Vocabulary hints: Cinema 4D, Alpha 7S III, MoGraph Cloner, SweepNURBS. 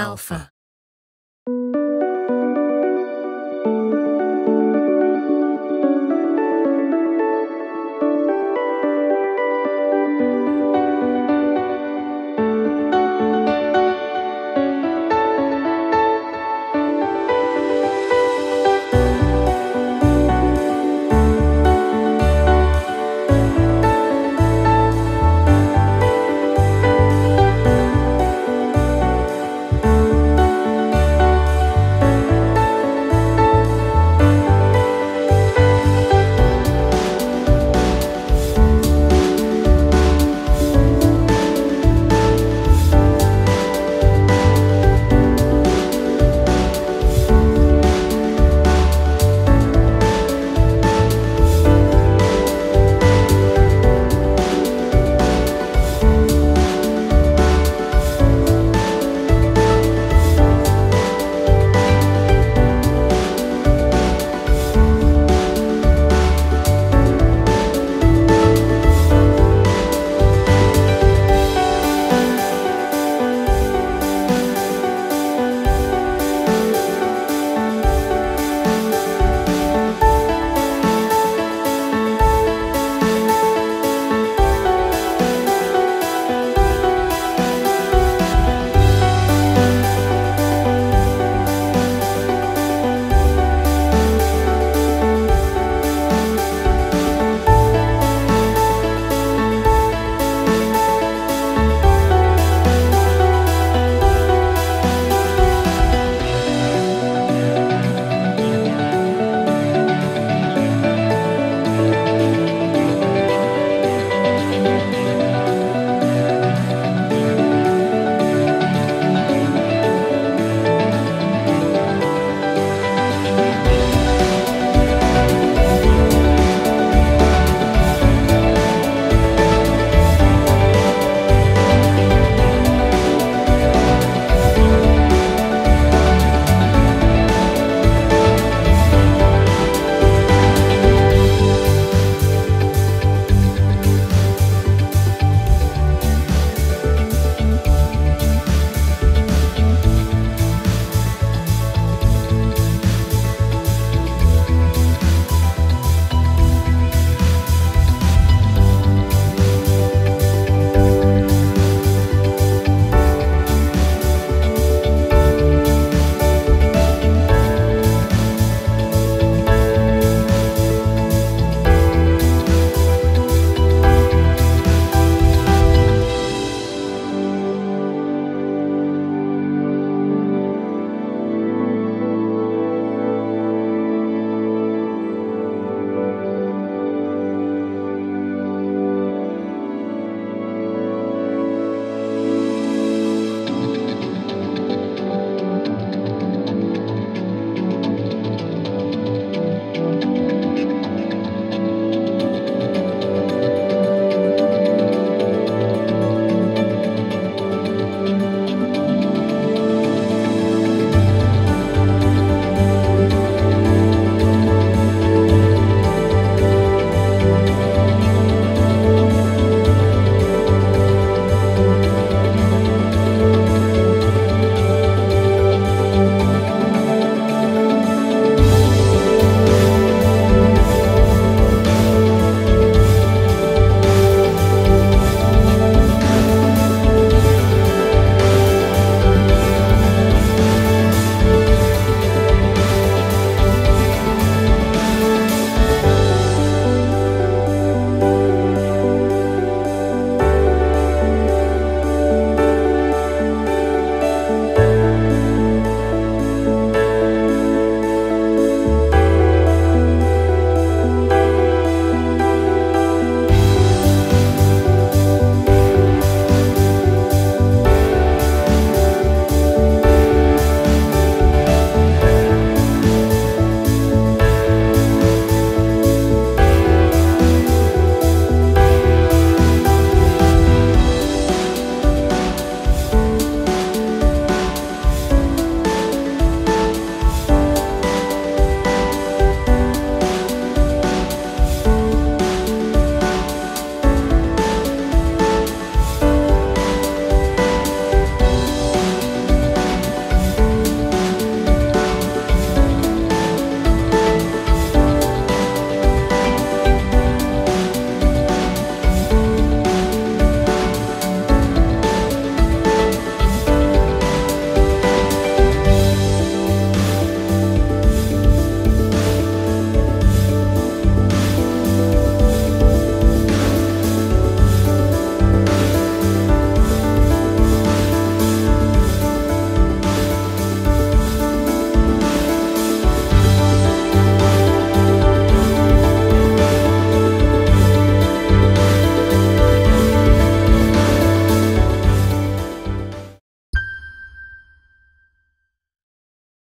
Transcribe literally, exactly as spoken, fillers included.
Alpha.